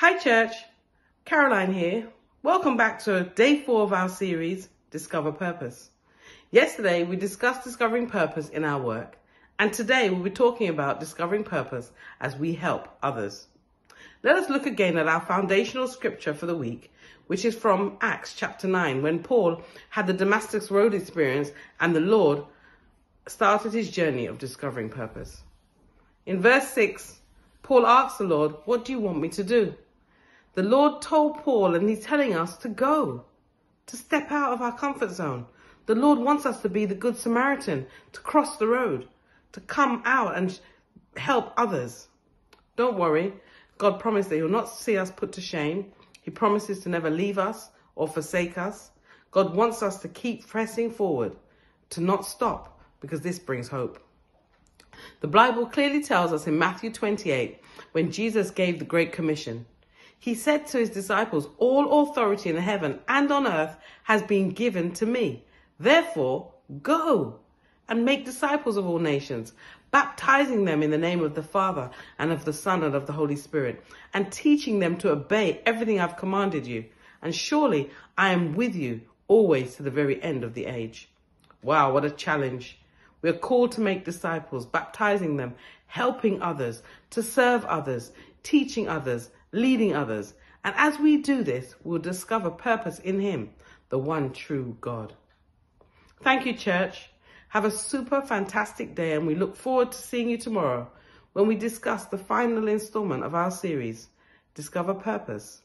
Hi church, Caroline here. Welcome back to day 4 of our series, Discover Purpose. Yesterday we discussed discovering purpose in our work, and today we'll be talking about discovering purpose as we help others. Let us look again at our foundational scripture for the week, which is from Acts chapter 9, when Paul had the Damascus Road experience and the Lord started his journey of discovering purpose. In verse 6, Paul asked the Lord, "What do you want me to do?" The Lord told Paul, and he's telling us to go, to step out of our comfort zone. The Lord wants us to be the Good Samaritan, to cross the road, to come out and help others. Don't worry, God promised that he'll not see us put to shame. He promises to never leave us or forsake us. God wants us to keep pressing forward, to not stop, because this brings hope. The Bible clearly tells us in Matthew 28, when Jesus gave the Great Commission, he said to his disciples, "All authority in heaven and on earth has been given to me. Therefore, go and make disciples of all nations, baptizing them in the name of the Father and of the Son and of the Holy Spirit, and teaching them to obey everything I've commanded you. And surely I am with you always to the very end of the age." Wow, what a challenge. We are called to make disciples, baptizing them, helping others, to serve others, teaching others, leading others. And as we do this, we'll discover purpose in him, the one true God. Thank you, church. Have a super fantastic day, and we look forward to seeing you tomorrow when we discuss the final installment of our series, Discover Purpose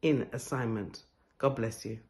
in Assignment. God bless you.